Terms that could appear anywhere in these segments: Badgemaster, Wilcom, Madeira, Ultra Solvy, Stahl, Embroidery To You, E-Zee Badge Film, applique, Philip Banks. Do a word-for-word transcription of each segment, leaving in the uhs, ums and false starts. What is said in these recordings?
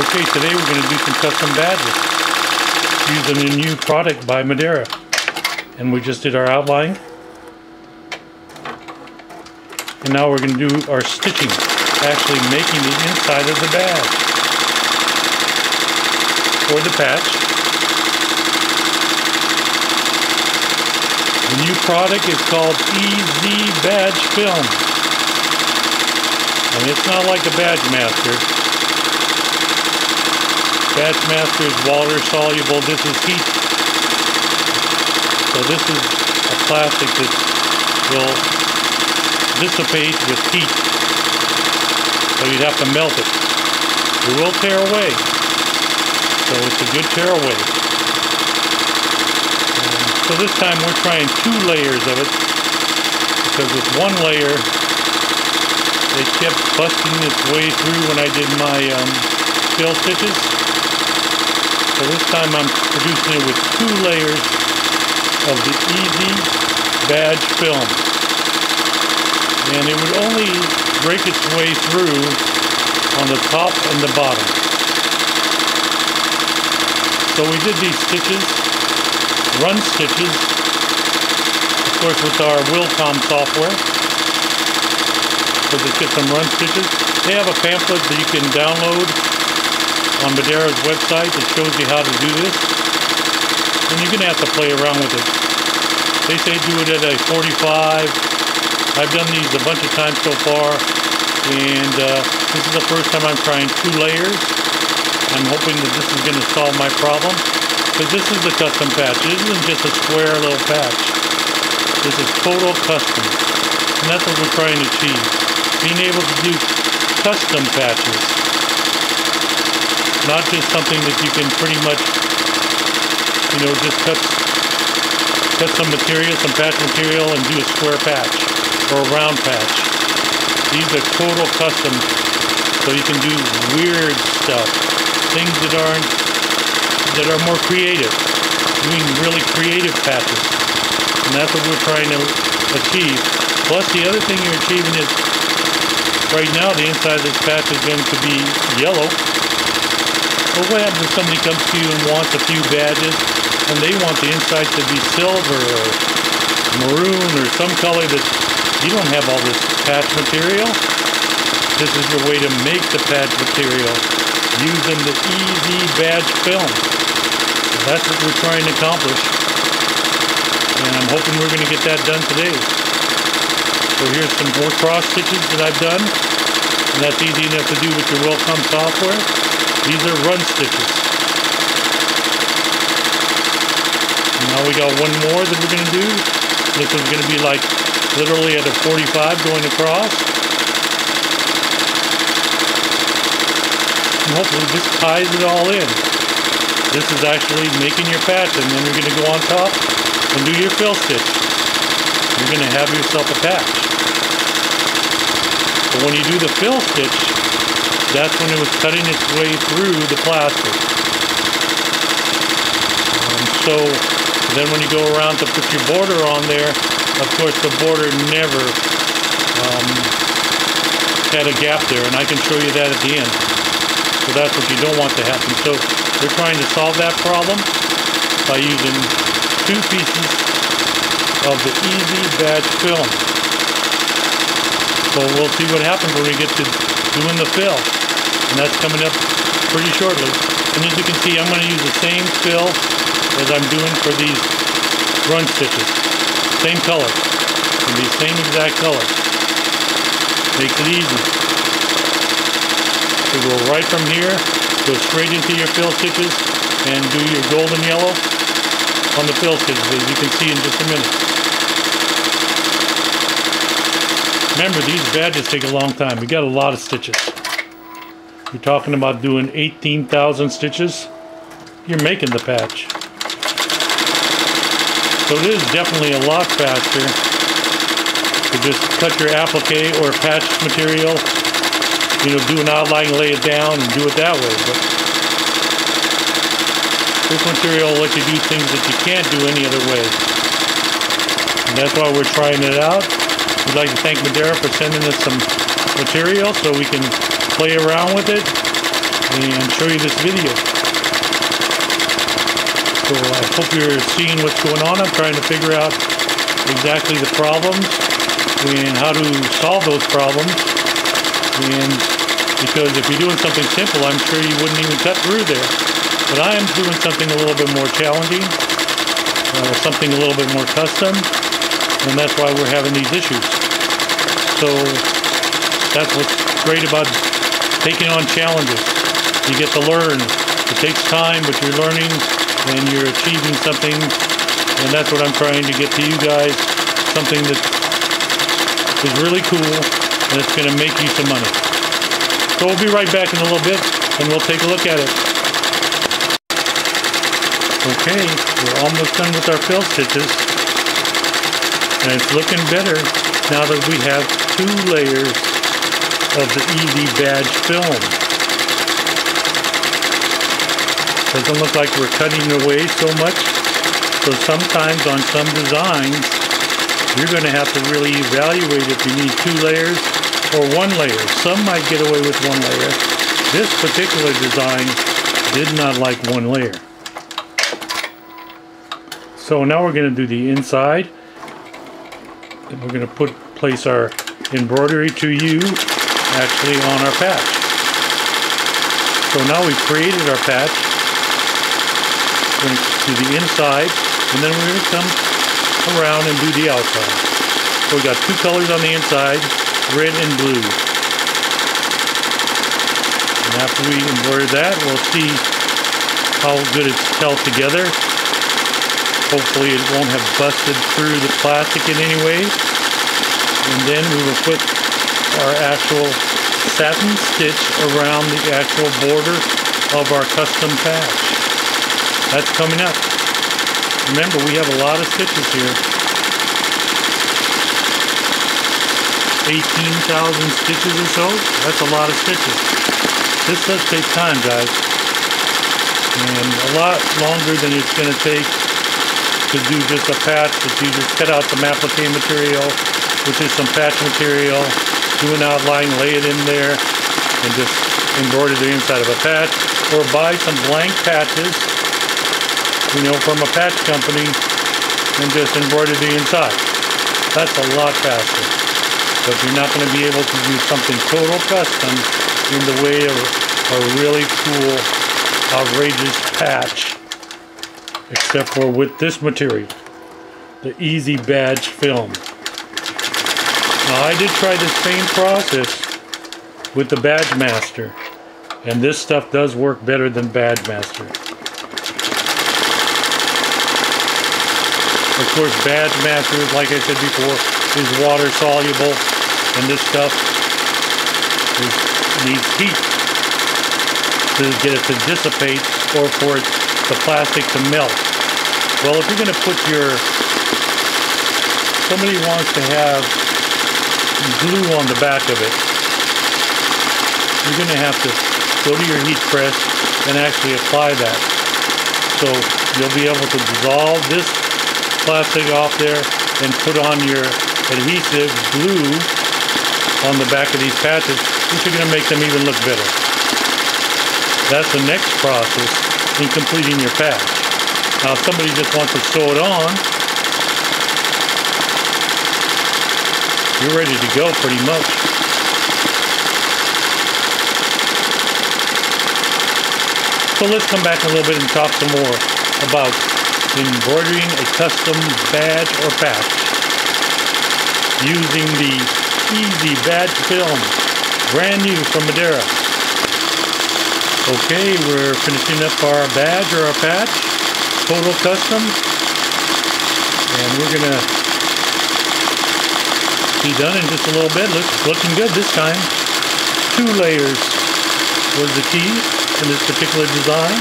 Okay, today we're going to do some custom badges using a new product by Madeira. And we just did our outline. And now we're going to do our stitching, actually making the inside of the badge. Or the patch. The new product is called E-Zee Badge Film. And it's not like the Badgemaster. Badgemaster is water soluble, this is heat. So this is a plastic that will dissipate with heat. So you'd have to melt it. It will tear away. So it's a good tear away. And so this time we're trying two layers of it. Because with one layer, it kept busting its way through when I did my um, fill stitches. So this time I'm producing it with two layers of the E-Zee Badge Film. And it would only break its way through on the top and the bottom. So we did these stitches, run stitches, of course with our Wilcom software. So just get some run stitches. They have a pamphlet that you can download on Madeira's website that shows you how to do this, and you're going to have to play around with it. They say do it at a forty-five. I've done these a bunch of times so far, and uh, this is the first time I'm trying two layers. I'm hoping that this is going to solve my problem, because this is a custom patch. It isn't just a square little patch. This is total custom, and that's what we're trying to achieve, being able to do custom patches. Not just something that you can pretty much, you know, just cut, cut some material, some patch material, and do a square patch or a round patch. These are total custom, so you can do weird stuff, things that aren't, that are more creative, doing really creative patches, and that's what we're trying to achieve. Plus, the other thing you're achieving is, right now, the inside of this patch is going to be yellow. But what happens if somebody comes to you and wants a few badges and they want the inside to be silver or maroon or some color that you don't have all this patch material? This is your way to make the patch material using the E-Zee Badge Film. So that's what we're trying to accomplish. And I'm hoping we're going to get that done today. So here's some more cross stitches that I've done. And that's easy enough to do with your Wilcom software. These are run stitches. And now we got one more that we're going to do. This is going to be like literally at a forty-five going across. And hopefully this ties it all in. This is actually making your patch, and then you're going to go on top and do your fill stitch. You're going to have yourself a patch. But when you do the fill stitch, that's when it was cutting its way through the plastic. Um, so then when you go around to put your border on there, of course the border never um, had a gap there, and I can show you that at the end. So that's what you don't want to happen. So we're trying to solve that problem by using two pieces of the E-Zee Badge Film. So we'll see what happens when we get to doing the fill. And that's coming up pretty shortly. And as you can see, I'm going to use the same fill as I'm doing for these run stitches. Same color. It's going to be the same exact color. Makes it easy. So go right from here, go straight into your fill stitches, and do your golden yellow on the fill stitches, as you can see in just a minute. Remember, these badges take a long time. We got a lot of stitches. You're talking about doing eighteen thousand stitches. You're making the patch. So it is definitely a lot faster to just cut your applique or patch material, you know, do an outline, lay it down, and do it that way. But this material will let you do things that you can't do any other way. And that's why we're trying it out. We'd like to thank Madeira for sending us some material so we can play around with it and show you this video. So I hope you're seeing what's going on. I'm trying to figure out exactly the problems and how to solve those problems. And because if you're doing something simple, I'm sure you wouldn't even cut through there. But I am doing something a little bit more challenging, uh, something a little bit more custom, and that's why we're having these issues. So that's what's great about taking on challenges. You get to learn. It takes time, but you're learning and you're achieving something, and that's what I'm trying to get to you guys, something that is really cool and it's going to make you some money. So we'll be right back in a little bit and we'll take a look at it. Okay, we're almost done with our fill stitches and it's looking better now that we have two layers of the E-Zee Badge film. Doesn't look like we're cutting away so much, so sometimes on some designs you're going to have to really evaluate if you need two layers or one layer. Some might get away with one layer. This particular design did not like one layer. So now we're going to do the inside, and we're going to put place our Embroidery To You actually on our patch. So now we've created our patch. We're going to do the inside, and then we're going to come around and do the outside. So we got two colors on the inside, red and blue. And after we embroider that, we'll see how good it's held together. Hopefully it won't have busted through the plastic in any way. And then we will put our actual satin stitch around the actual border of our custom patch. That's coming up. Remember, we have a lot of stitches here. eighteen thousand stitches or so. That's a lot of stitches. This does take time, guys. And a lot longer than it's going to take to do just a patch that you just cut out some applique material, which is some patch material, do an outline, lay it in there, and just embroider the inside of a patch, or buy some blank patches, you know, from a patch company, and just embroider the inside. That's a lot faster. But you're not going to be able to do something total custom in the way of a really cool, outrageous patch, except for with this material, the E-Zee Badge film. Now, I did try this same process with the Badgemaster, and this stuff does work better than Badgemaster. Of course, Badgemaster, like I said before, is water soluble, and this stuff is, needs heat to get it to dissipate or for it, the plastic to melt. Well, if you're going to put your, somebody wants to have glue on the back of it, you're going to have to go to your heat press and actually apply that, so you'll be able to dissolve this plastic off there and put on your adhesive glue on the back of these patches, which are going to make them even look better. That's the next process in completing your patch. Now if somebody just wants to sew it on, you're ready to go pretty much. So let's come back in a little bit and talk some more about embroidering a custom badge or patch using the E-Zee Badge film, brand new from Madeira. Okay, we're finishing up our badge or our patch, total custom, and we're gonna be done in just a little bit. Looks looking good this time. Two layers was the key in this particular design.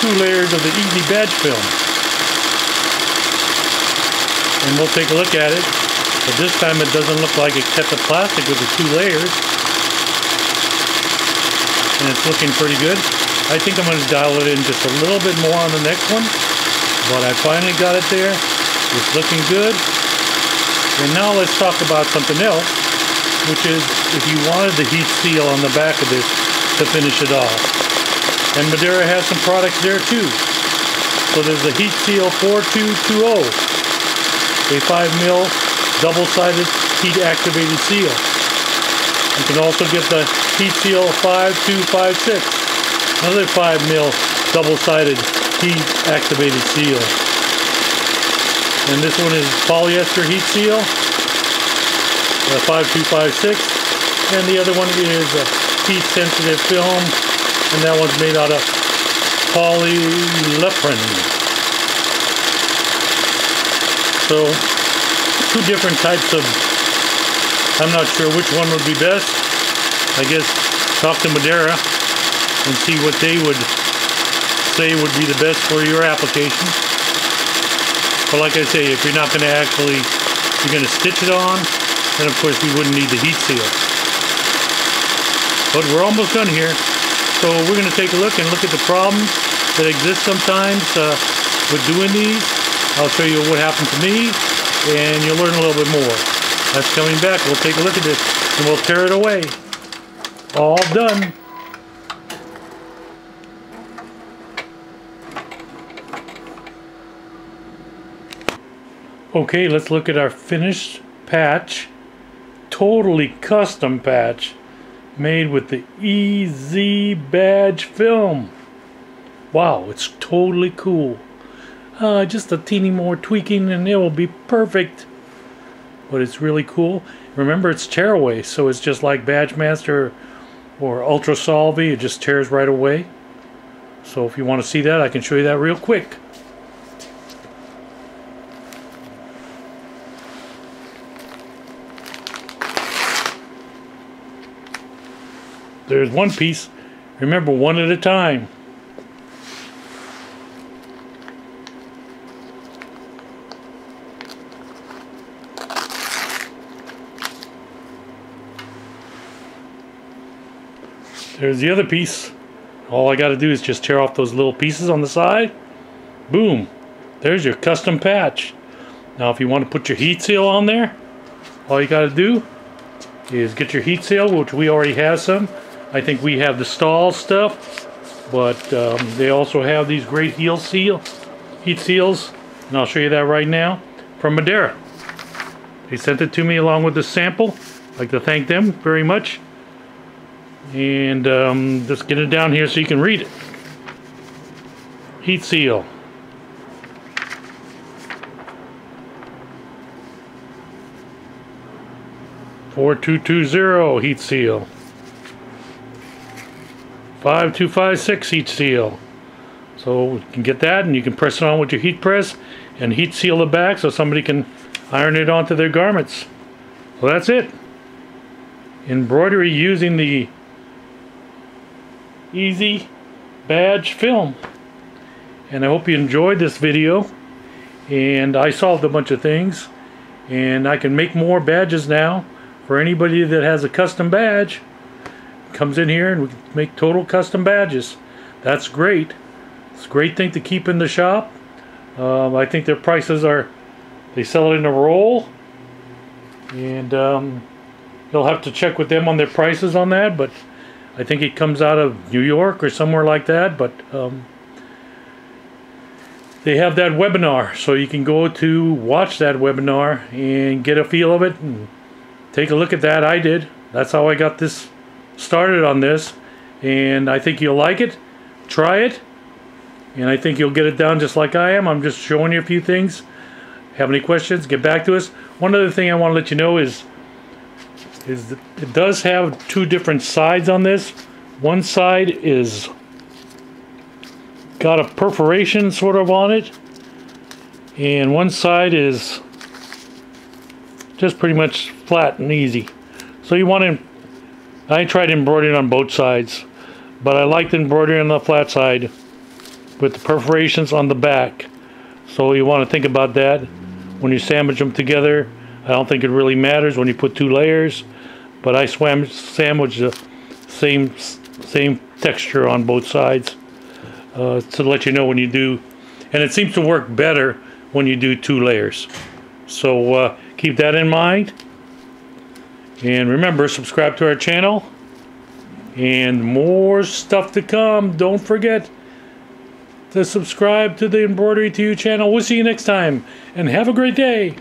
Two layers of the E-Zee Badge film. And we'll take a look at it. But this time it doesn't look like it kept the plastic with the two layers. And it's looking pretty good. I think I'm going to dial it in just a little bit more on the next one. But I finally got it there. It's looking good. And now let's talk about something else which is if you wanted the heat seal on the back of this to finish it off. And Madeira has some products there too. So there's a heat seal four two two zero, a five mil double-sided heat activated seal. You can also get the heat seal five two five six, another five mil double-sided heat activated seal. And this one is polyester heat seal, uh, five two five six, and the other one is a heat sensitive film, and that one's made out of polyleprin. So two different types of, I'm not sure which one would be best. I guess talk to Madeira and see what they would say would be the best for your application. But like I say, if you're not going to actually, you're going to stitch it on, then of course you wouldn't need the heat seal. But we're almost done here. So we're going to take a look and look at the problems that exist sometimes uh, with doing these. I'll show you what happened to me, and you'll learn a little bit more. That's coming back. We'll take a look at this, and we'll tear it away. All done. Okay, let's look at our finished patch. Totally custom patch, made with the E-Zee Badge Film. Wow, it's totally cool. Uh, just a teeny more tweaking and it will be perfect. But it's really cool. Remember, it's tear away, so it's just like Badgemaster or Ultra Solvy. It just tears right away. So if you want to see that, I can show you that real quick. There's one piece. Remember, one at a time. There's the other piece. All I got to do is just tear off those little pieces on the side. Boom. There's your custom patch. Now, if you want to put your heat seal on there, all you got to do is get your heat seal, which we already have some. I think we have the Stahl stuff, but um, they also have these great heel seal, heat seals, and I'll show you that right now, from Madeira. They sent it to me along with the sample. I'd like to thank them very much. And um, just get it down here so you can read it. Heat seal. four two two zero heat seal. five two five six heat seal. So you can get that, and you can press it on with your heat press and heat seal the back so somebody can iron it onto their garments. Well, that's it. Embroidery using the E-Zee Badge Film. And I hope you enjoyed this video. And I solved a bunch of things. And I can make more badges now for anybody that has a custom badge. Comes in here and we make total custom badges. That's great. It's a great thing to keep in the shop. Um, I think their prices are, they sell it in a roll, and um, you'll have to check with them on their prices on that, but I think it comes out of New York or somewhere like that. But um, they have that webinar, so you can go to watch that webinar and get a feel of it and take a look at that. I did. That's how I got this started on this, and I think you'll like it. Try it, and I think you'll get it down just like I am. I'm just showing you a few things. Have any questions, get back to us. One other thing I want to let you know is is that it does have two different sides on this. One side is got a perforation sort of on it, and one side is just pretty much flat and easy. So you want to, I tried embroidering on both sides, but I liked embroidering on the flat side with the perforations on the back. So you want to think about that when you sandwich them together. I don't think it really matters when you put two layers, but I swam sandwiched the same same texture on both sides uh, to let you know when you do, and it seems to work better when you do two layers. So uh, keep that in mind. And remember, subscribe to our channel. And more stuff to come. Don't forget to subscribe to the Embroidery To You channel. We'll see you next time. And have a great day.